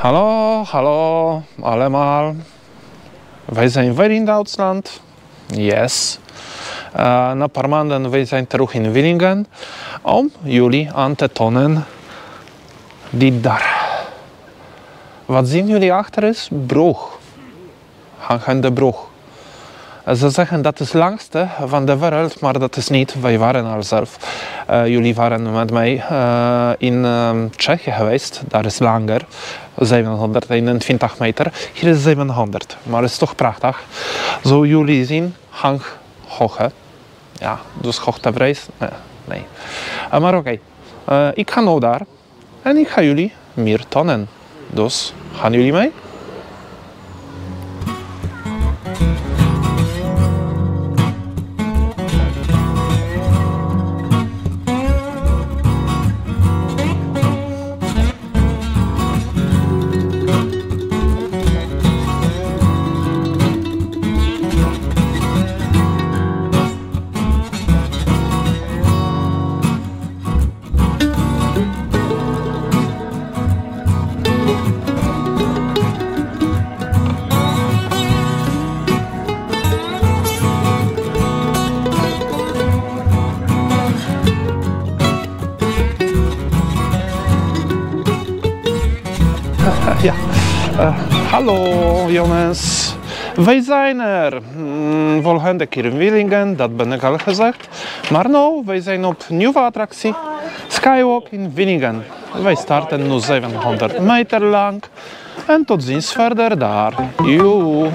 Hallo, hallo, allemal. Wir sind wieder in Deutschland. Yes. Na paar Monaten wir sind zurück in Willingen, Juli anzutonen die Dar. Was in Juli achter ist? Bruch. Hangende Bruch. Ze zeggen dat is het langste van de wereld, maar dat is niet. Wij waren al zelf. Jullie waren met mij in Tsjechië geweest. Daar is langer. 721 meter. Hier is 700. Maar het is toch prachtig. Zo jullie zien, hang hoog. Hè? Ja, dus hoogtevrees. Nee. Maar oké. Ik ga nou daar. En ik ga jullie meer tonen. Dus, gaan jullie mee? Ja, hallo jongens, wij zijn er. Volgende keer in Willingen, dat ben ik al gezegd. Maar nu, wij zijn op nieuwe attractie, Skywalk in Willingen. Wij starten nu 700 meter lang en tot ziens verder daar. Joe.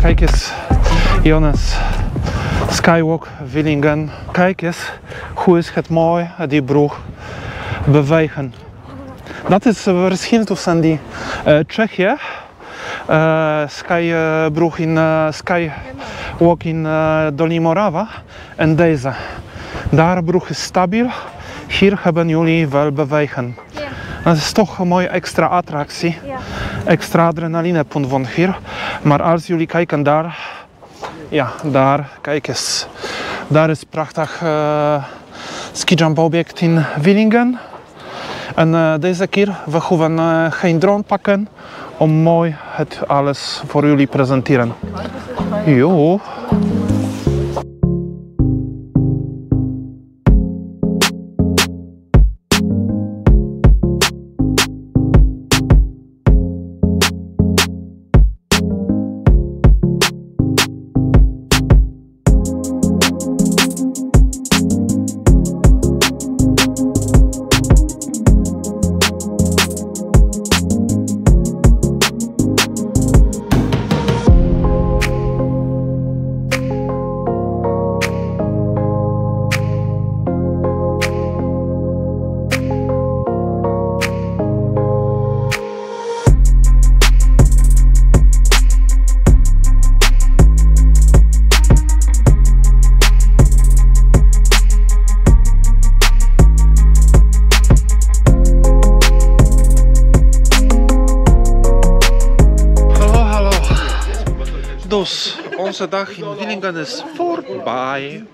Kijk eens, Jonas, Skywalk Willingen. Kijk eens, hoe is het mooi, die brug bewegen. Dat is het verschil tussen die Tsjechië, Skybrug in Skywalk in Dolní Morava en deze. Daar brug is stabiel, hier hebben jullie wel bewegen. Dat is toch een mooie extra attractie, extra adrenalinepunt van hier. Maar als jullie kijken daar, ja, daar, kijk eens. Daar is een prachtig skijump object in Willingen. En deze keer, we hoeven geen drone pakken om mooi het alles voor jullie presenteren. Jo. Dus onze dag in Willingen is voorbij.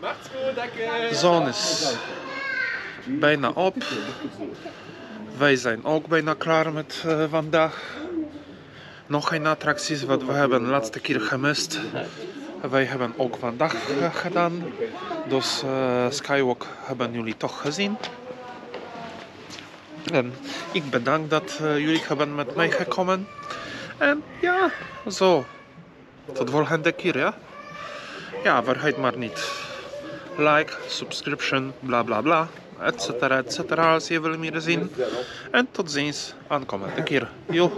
De zon is bijna op. Wij zijn ook bijna klaar met vandaag. Nog geen attracties wat we hebben de laatste keer gemist. Wij hebben ook vandaag gedaan. Dus Skywalk hebben jullie toch gezien. En ik bedank dat jullie hebben met mij gekomen. En ja, zo. Tot volgende keer, ja? Ja, vergeet maar niet. Like, subscription, bla bla bla, etc. etc. als je wil meer zien. En tot ziens, aankomende keer. Jo.